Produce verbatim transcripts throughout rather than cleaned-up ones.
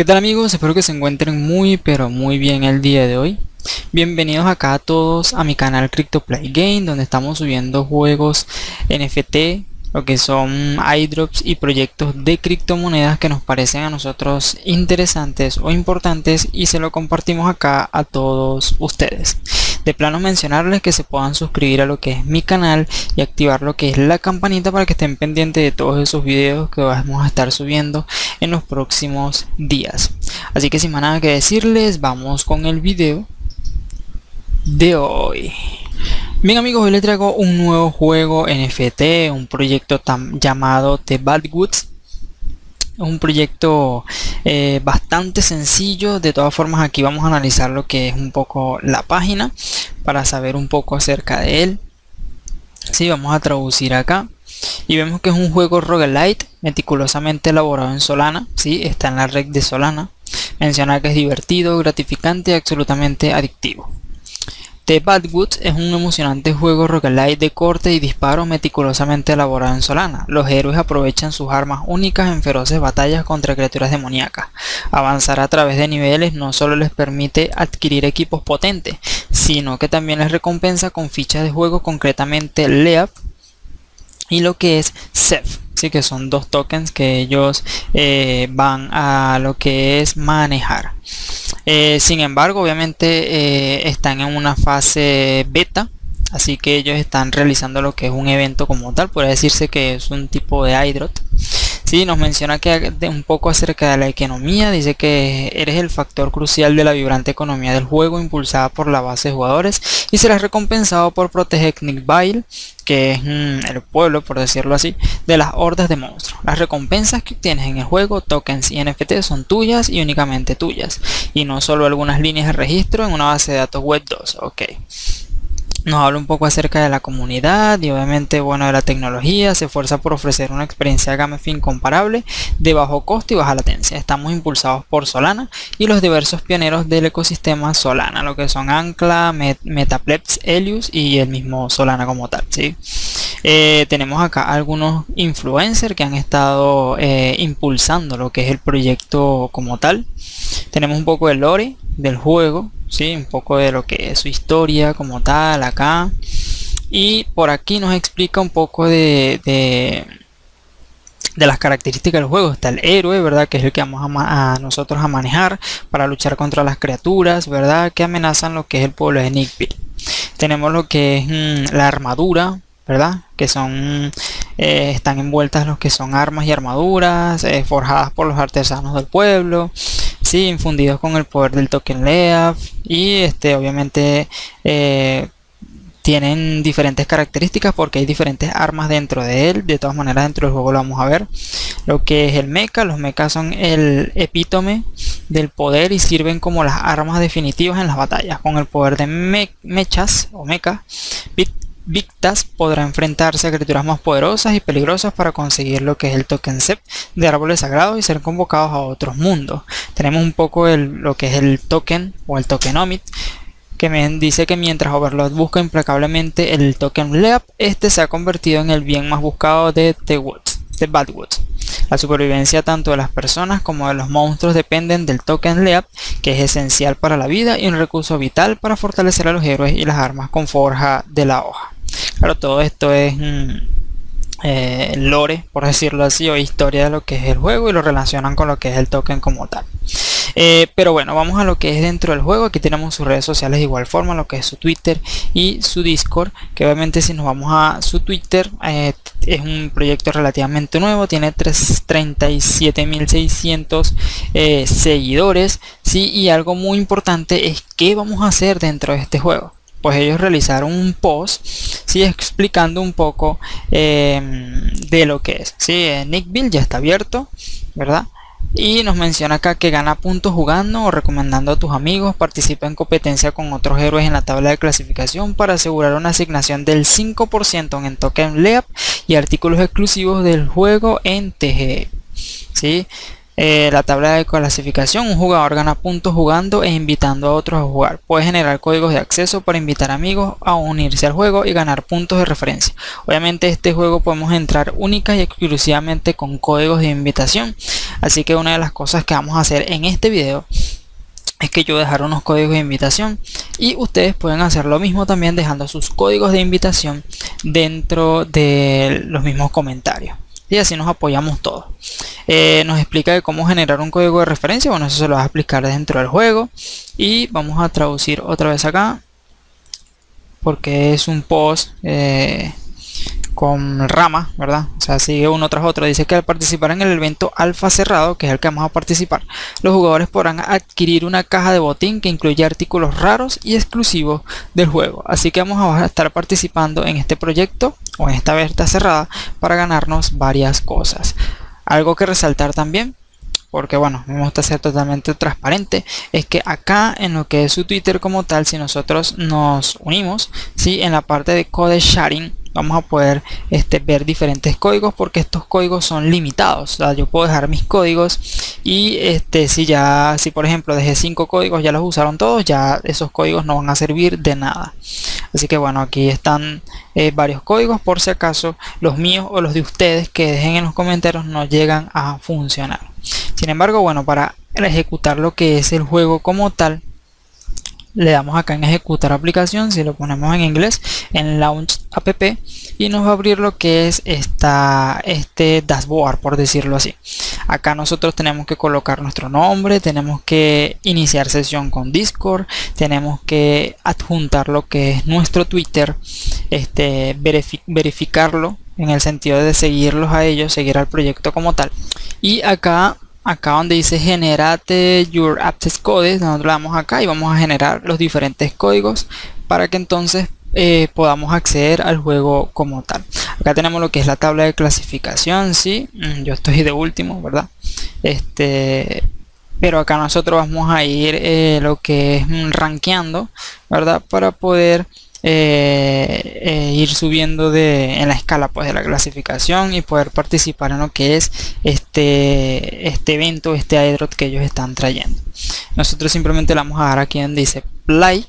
¿Qué tal amigos? Espero que se encuentren muy pero muy bien el día de hoy. Bienvenidos acá a todos a mi canal CryptoPlayGame, donde estamos subiendo juegos N F T, lo que son airdrops y proyectos de criptomonedas que nos parecen a nosotros interesantes o importantes, y se lo compartimos acá a todos ustedes. De plano mencionarles que se puedan suscribir a lo que es mi canal y activar lo que es la campanita para que estén pendientes de todos esos videos que vamos a estar subiendo en los próximos días. Así que sin más nada que decirles, vamos con el video de hoy. Bien amigos, hoy les traigo un nuevo juego N F T, un proyecto tan llamado The Backwoods. Un proyecto eh, bastante sencillo. De todas formas, aquí vamos a analizar lo que es un poco la página para saber un poco acerca de él. Sí, vamos a traducir acá y vemos que es un juego roguelite meticulosamente elaborado en Solana. Sí, está en la red de Solana. Menciona que es divertido, gratificante y absolutamente adictivo. The Backwoods es un emocionante juego roguelite de corte y disparo meticulosamente elaborado en Solana. Los héroes aprovechan sus armas únicas en feroces batallas contra criaturas demoníacas. Avanzar a través de niveles no solo les permite adquirir equipos potentes, sino que también les recompensa con fichas de juego, concretamente L E A F y lo que es S E F. Sí, que son dos tokens que ellos eh, van a lo que es manejar. Eh, sin embargo, obviamente eh, están en una fase beta, así que ellos están realizando lo que es un evento como tal. Puede decirse que es un tipo de airdrop. Sí, nos menciona que de un poco acerca de la economía. Dice que eres el factor crucial de la vibrante economía del juego, impulsada por la base de jugadores, y serás recompensado por proteger Nixville, que es mmm, el pueblo, por decirlo así, de las hordas de monstruos. Las recompensas que obtienes en el juego, tokens y N F T, son tuyas y únicamente tuyas, y no solo algunas líneas de registro en una base de datos web dos. Ok, nos habla un poco acerca de la comunidad y obviamente, bueno, de la tecnología. Se esfuerza por ofrecer una experiencia GameFi incomparable, de bajo costo y baja latencia. Estamos impulsados por Solana y los diversos pioneros del ecosistema Solana, lo que son Anchor, Met Metaplex, Helius y el mismo Solana como tal. ¿Sí? Eh, tenemos acá algunos influencers que han estado eh, impulsando lo que es el proyecto como tal. Tenemos un poco de lore del juego, ¿sí? Un poco de lo que es su historia como tal acá, y por aquí nos explica un poco de, de, de las características del juego. Está el héroe, ¿verdad? Que es el que vamos a, a nosotros a manejar para luchar contra las criaturas, ¿verdad?, que amenazan lo que es el pueblo de Nixville. Tenemos lo que es mmm, la armadura, ¿verdad?, que son eh, están envueltas los que son armas y armaduras eh, forjadas por los artesanos del pueblo. Sí, infundidos con el poder del token L E A F, y este obviamente eh, tienen diferentes características porque hay diferentes armas dentro de él. De todas maneras, dentro del juego lo vamos a ver. Lo que es el mecha, los mechas son el epítome del poder y sirven como las armas definitivas en las batallas. Con el poder de me mechas o mecha, Victas podrá enfrentarse a criaturas más poderosas y peligrosas para conseguir lo que es el token S E F de árboles sagrados y ser convocados a otros mundos. Tenemos un poco el, lo que es el token o el tokenomic, que me dice que mientras Overlord busca implacablemente el token L E A P, este se ha convertido en el bien más buscado de The Woods, The Backwoods. La supervivencia tanto de las personas como de los monstruos dependen del token L E A P, que es esencial para la vida y un recurso vital para fortalecer a los héroes y las armas con forja de la hoja. Claro, todo esto es mm, eh, lore, por decirlo así, o historia de lo que es el juego, y lo relacionan con lo que es el token como tal. Eh, pero bueno, vamos a lo que es dentro del juego. Aquí tenemos sus redes sociales de igual forma, lo que es su Twitter y su Discord, que obviamente si nos vamos a su Twitter, eh, es un proyecto relativamente nuevo, tiene treinta y siete mil seiscientos eh, seguidores. Sí, y algo muy importante es qué vamos a hacer dentro de este juego. Pues ellos realizaron un post, ¿sí?, explicando un poco eh, de lo que es. ¿Sí? Nixville ya está abierto, ¿verdad? Y nos menciona acá que gana puntos jugando o recomendando a tus amigos. Participa en competencia con otros héroes en la tabla de clasificación para asegurar una asignación del cinco por ciento en token L E A P y artículos exclusivos del juego en T G E. ¿Sí? eh, la tabla de clasificación. Un jugador gana puntos jugando e invitando a otros a jugar. Puede generar códigos de acceso para invitar amigos a unirse al juego y ganar puntos de referencia. Obviamente este juego podemos entrar única y exclusivamente con códigos de invitación, así que una de las cosas que vamos a hacer en este video es que yo voy a dejar unos códigos de invitación y ustedes pueden hacer lo mismo también dejando sus códigos de invitación dentro de los mismos comentarios. Y así nos apoyamos todos. Eh, nos explica de cómo generar un código de referencia. Bueno, eso se lo va a explicar dentro del juego. Y vamos a traducir otra vez acá, porque es un post eh, con rama, ¿verdad? O sea, sigue uno tras otro. Dice que al participar en el evento alfa cerrado, que es el que vamos a participar, los jugadores podrán adquirir una caja de botín que incluye artículos raros y exclusivos del juego. Así que vamos a estar participando en este proyecto, o en esta beta cerrada, para ganarnos varias cosas. Algo que resaltar también, porque bueno, me gusta ser totalmente transparente, es que acá en lo que es su Twitter como tal, si nosotros nos unimos, ¿sí?, en la parte de code sharing vamos a poder este, ver diferentes códigos, porque estos códigos son limitados. O sea, yo puedo dejar mis códigos y este si ya si por ejemplo dejé cinco códigos, ya los usaron todos, ya esos códigos no van a servir de nada. Así que bueno, aquí están eh, varios códigos por si acaso los míos o los de ustedes que dejen en los comentarios no llegan a funcionar. Sin embargo, bueno, para ejecutar lo que es el juego como tal, le damos acá en ejecutar aplicación, si lo ponemos en inglés, en launch app, y nos va a abrir lo que es esta, este dashboard, por decirlo así. Acá nosotros tenemos que colocar nuestro nombre, tenemos que iniciar sesión con Discord, tenemos que adjuntar lo que es nuestro Twitter, este, verific- verificarlo en el sentido de seguirlos a ellos, seguir al proyecto como tal. Y acá acá donde dice generate your access codes, nosotros le damos acá y vamos a generar los diferentes códigos para que entonces eh, podamos acceder al juego como tal. Acá tenemos lo que es la tabla de clasificación, sí, yo estoy de último, ¿verdad? Este, pero acá nosotros vamos a ir eh, lo que es rankeando, ¿verdad?, para poder Eh, eh, ir subiendo de, en la escala pues de la clasificación y poder participar en lo que es este, este evento, este airdrop que ellos están trayendo. Nosotros simplemente le vamos a dar aquí donde dice play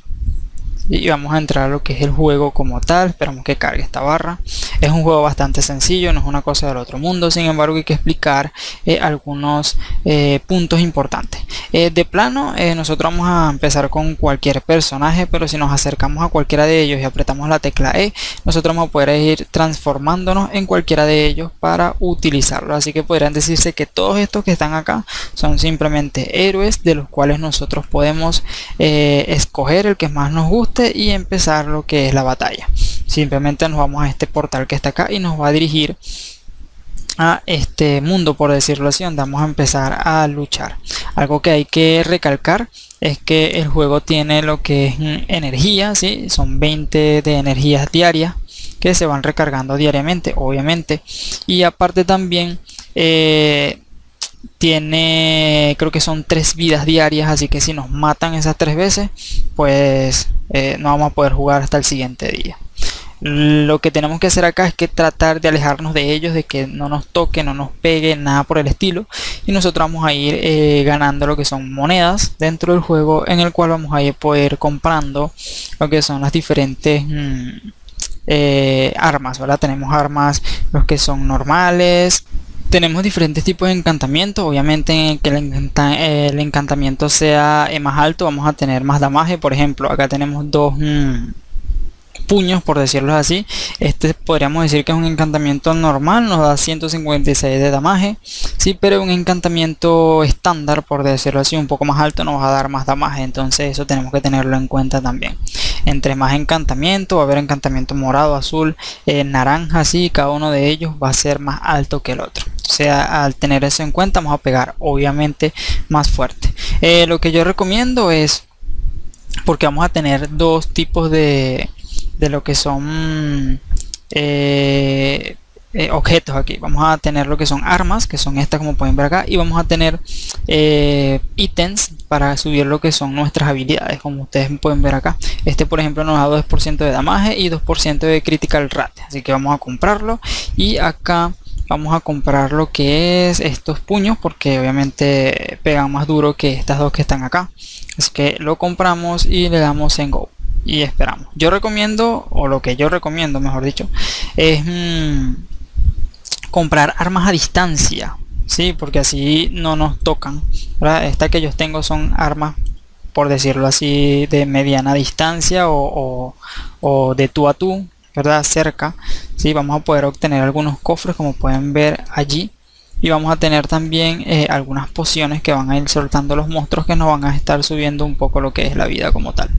y vamos a entrar a lo que es el juego como tal. Esperamos que cargue esta barra. Es un juego bastante sencillo, no es una cosa del otro mundo, sin embargo hay que explicar eh, algunos eh, puntos importantes. Eh, de plano eh, nosotros vamos a empezar con cualquier personaje, pero si nos acercamos a cualquiera de ellos y apretamos la tecla E, nosotros vamos a poder ir transformándonos en cualquiera de ellos para utilizarlo. Así que podrían decirse que todos estos que están acá son simplemente héroes de los cuales nosotros podemos eh, escoger el que más nos guste y empezar lo que es la batalla. Simplemente nos vamos a este portal que está acá y nos va a dirigir a este mundo, por decirlo así, donde vamos a empezar a luchar. Algo que hay que recalcar es que el juego tiene lo que es energía, ¿sí? Son veinte de energías diarias que se van recargando diariamente, obviamente. Y aparte también eh, tiene, creo que son tres vidas diarias, así que si nos matan esas tres veces, pues eh, no vamos a poder jugar hasta el siguiente día. Lo que tenemos que hacer acá es que tratar de alejarnos de ellos, de que no nos toque, no nos pegue, nada por el estilo. Y nosotros vamos a ir eh, ganando lo que son monedas dentro del juego, en el cual vamos a ir poder comprando lo que son las diferentes mm, eh, armas, ¿verdad? Tenemos armas, los que son normales. Tenemos diferentes tipos de encantamientos. Obviamente en el que el, encanta, eh, el encantamiento sea eh, más alto, vamos a tener más damaje. Por ejemplo, acá tenemos dos mm, puños, por decirlo así. Este podríamos decir que es un encantamiento normal, nos da ciento cincuenta y seis de damaje, sí, pero un encantamiento estándar, por decirlo así, un poco más alto, nos va a dar más damaje. Entonces eso tenemos que tenerlo en cuenta también. Entre más encantamiento, va a haber encantamiento morado, azul, eh, naranja, sí, cada uno de ellos va a ser más alto que el otro. O sea, al tener eso en cuenta, vamos a pegar obviamente más fuerte. Eh, lo que yo recomiendo es, porque vamos a tener dos tipos de de lo que son eh, eh, objetos aquí. Vamos a tener lo que son armas, que son estas como pueden ver acá, y vamos a tener eh, ítems para subir lo que son nuestras habilidades, como ustedes pueden ver acá. Este por ejemplo nos da dos por ciento de damaje y dos por ciento de critical rate, así que vamos a comprarlo. Y acá vamos a comprar lo que es estos puños, porque obviamente pegan más duro que estas dos que están acá. Así que lo compramos y le damos en Go y esperamos. Yo recomiendo, o lo que yo recomiendo mejor dicho, es mmm, comprar armas a distancia, ¿sí? Porque así no nos tocan, ¿verdad? Esta que yo tengo son armas, por decirlo así, de mediana distancia o, o, o de tú a tú, ¿verdad? Cerca, ¿sí? Vamos a poder obtener algunos cofres como pueden ver allí. Y vamos a tener también eh, algunas pociones que van a ir soltando los monstruos, que nos van a estar subiendo un poco lo que es la vida como tal.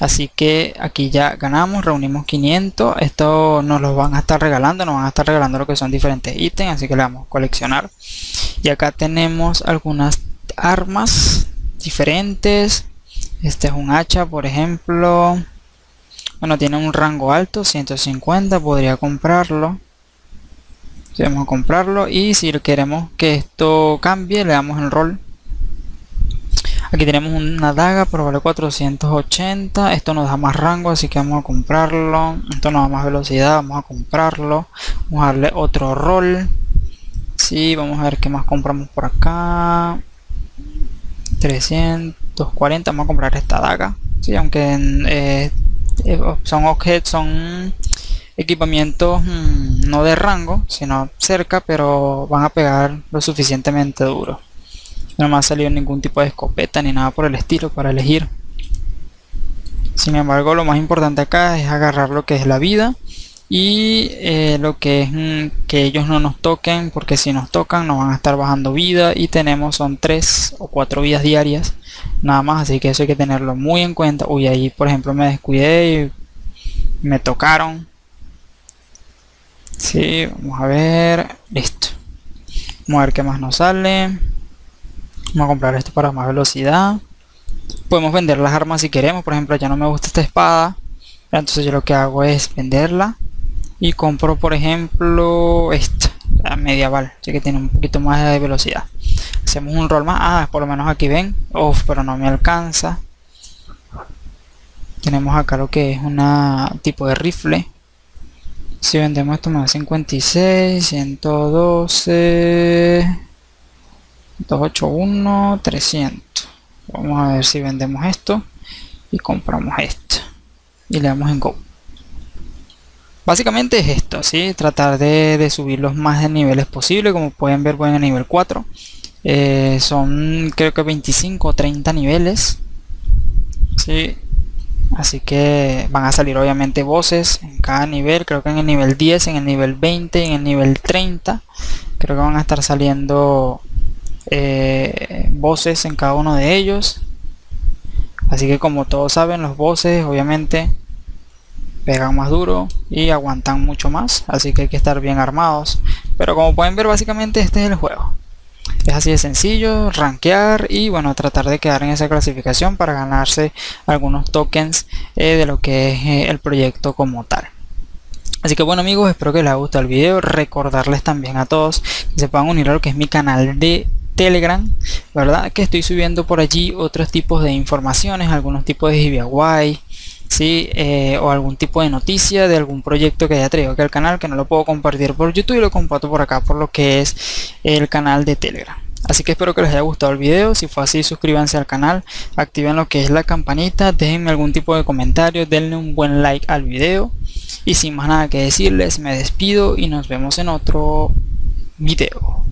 Así que aquí ya ganamos, reunimos quinientos. Esto nos los van a estar regalando, nos van a estar regalando lo que son diferentes ítems, así que le damos a coleccionar. Y acá tenemos algunas armas diferentes. Este es un hacha, por ejemplo. Bueno, tiene un rango alto, ciento cincuenta, podría comprarlo. Si vamos a comprarlo, y si queremos que esto cambie, le damos en roll. Aquí tenemos una daga, pero vale cuatrocientos ochenta. Esto nos da más rango, así que vamos a comprarlo. Esto nos da más velocidad, vamos a comprarlo. Vamos a darle otro roll. Sí, vamos a ver qué más compramos por acá. trescientos cuarenta, vamos a comprar esta daga. Sí, aunque eh, son objetos, son equipamientos hmm, no de rango, sino cerca, pero van a pegar lo suficientemente duro. No me ha salido ningún tipo de escopeta ni nada por el estilo para elegir. Sin embargo, lo más importante acá es agarrar lo que es la vida y eh, lo que es mm, que ellos no nos toquen, porque si nos tocan nos van a estar bajando vida, y tenemos son tres o cuatro vidas diarias nada más, así que eso hay que tenerlo muy en cuenta. Uy, ahí por ejemplo me descuidé y me tocaron. Sí, vamos a ver, listo. Vamos a ver qué más nos sale. Vamos a comprar esto para más velocidad. Podemos vender las armas si queremos. Por ejemplo, ya no me gusta esta espada, entonces yo lo que hago es venderla y compro por ejemplo esta, la medieval, así que tiene un poquito más de velocidad. Hacemos un roll más. Ah, por lo menos aquí ven. Uf, pero no me alcanza. Tenemos acá lo que es una tipo de rifle. Si vendemos esto me da cincuenta y seis, ciento doce, doscientos ochenta y uno, trescientos. Vamos a ver si vendemos esto y compramos esto y le damos en Go. Básicamente es esto, ¿sí? Tratar de, de subir los más de niveles posible. Como pueden ver, bueno, en el nivel cuatro eh, son creo que veinticinco o treinta niveles, ¿sí? Así que van a salir obviamente voces en cada nivel. Creo que en el nivel diez, en el nivel veinte, en el nivel treinta creo que van a estar saliendo Eh, voces en cada uno de ellos. Así que como todos saben, los voces obviamente pegan más duro y aguantan mucho más, así que hay que estar bien armados. Pero como pueden ver, básicamente este es el juego. Es así de sencillo, rankear y bueno, tratar de quedar en esa clasificación para ganarse algunos tokens eh, de lo que es eh, el proyecto como tal. Así que bueno amigos, espero que les haya gustado el video. Recordarles también a todos que se puedan unir a lo que es mi canal de Telegram, ¿verdad? Que estoy subiendo por allí otros tipos de informaciones, algunos tipos de giveaway, ¿sí? Eh, o algún tipo de noticia de algún proyecto que haya traído aquí al canal, que no lo puedo compartir por YouTube y lo comparto por acá por lo que es el canal de Telegram. Así que espero que les haya gustado el video. Si fue así, suscríbanse al canal, activen lo que es la campanita, déjenme algún tipo de comentario, denle un buen like al video. Y sin más nada que decirles, me despido y nos vemos en otro video.